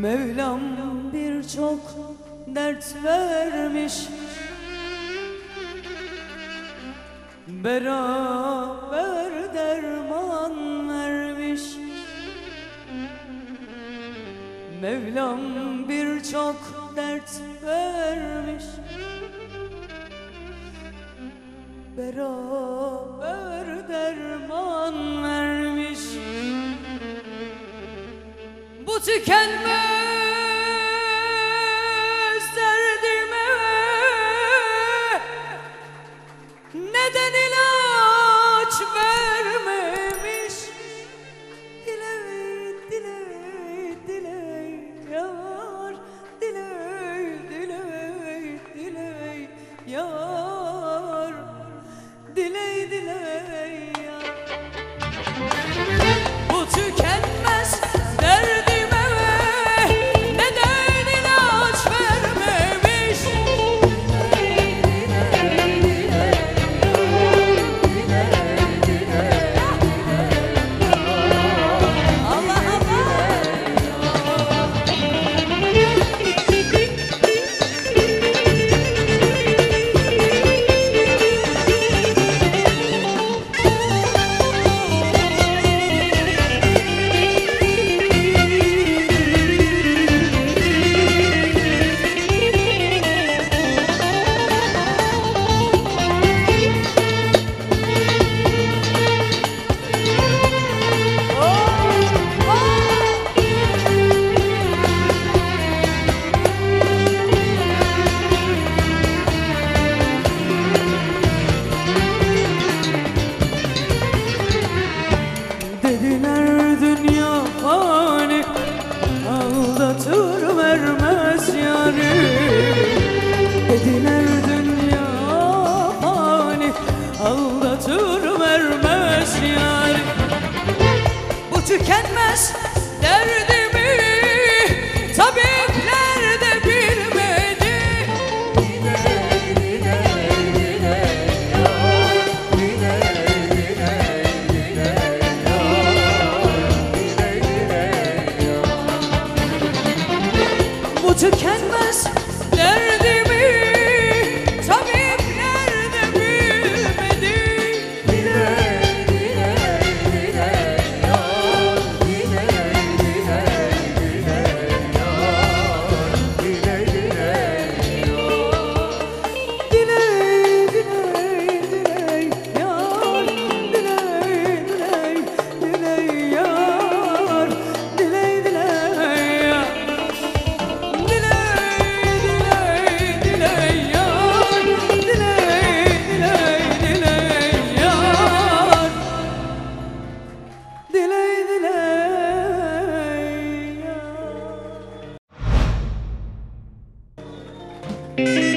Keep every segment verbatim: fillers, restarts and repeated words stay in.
Mevlam birçok dert vermiş, beraber derman vermiş. Mevlam birçok dert vermiş, beraber derman vermiş. Bu tükenmez derdime neden ilaç vermemiş? Dile, dile, dile yar, dile, dile, dile yar, dile, dile yar. Bu tükenmez derdime tükenmez derdimi tabipler de bilmedi. Dile, dile, dile yar, dile, dile, dile yar, dile, dile yar. Bu tükenmez derdimi tabipler de bilmedi. Thank you.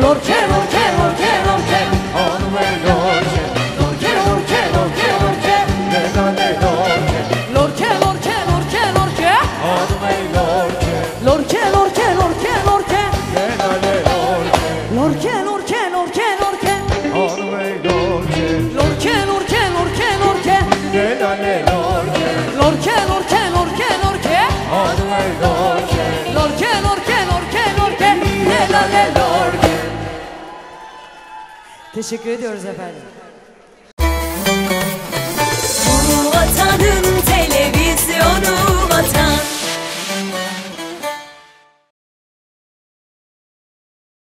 Lorke, Lorke, Lorke, Lorke, hanıme Lorke, Lorke, Lorke, Lorke, Lorke, nedane Lorke, Lorke, Lorke, Lorke, Lorke, hanıme Lorke, Lorke, Lorke, Lorke, Lorke, nedane Lorke, Lorke, Lorke, Lorke, Lorke, hanıme Lorke, Lorke, Lorke, Lorke, Lorke, nedane Lorke, Lorke, Lorke, Lorke, Lorke, hanıme Lorke, Lorke, Lorke, Lorke, Lorke, nedane Lorke. Teşekkür ediyoruz efendim.